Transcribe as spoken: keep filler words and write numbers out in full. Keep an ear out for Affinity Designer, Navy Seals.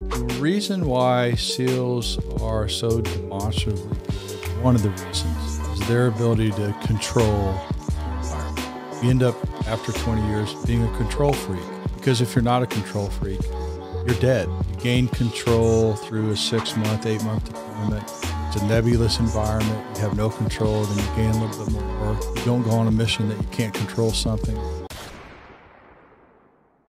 The reason why SEALs are so demonstrably good, one of the reasons, is their ability to control the environment. You end up, after twenty years, being a control freak. Because if you're not a control freak, you're dead. You gain control through a six-month, eight-month deployment. It's a nebulous environment. You have no control, then you gain a little bit more work. You don't go on a mission that you can't control something.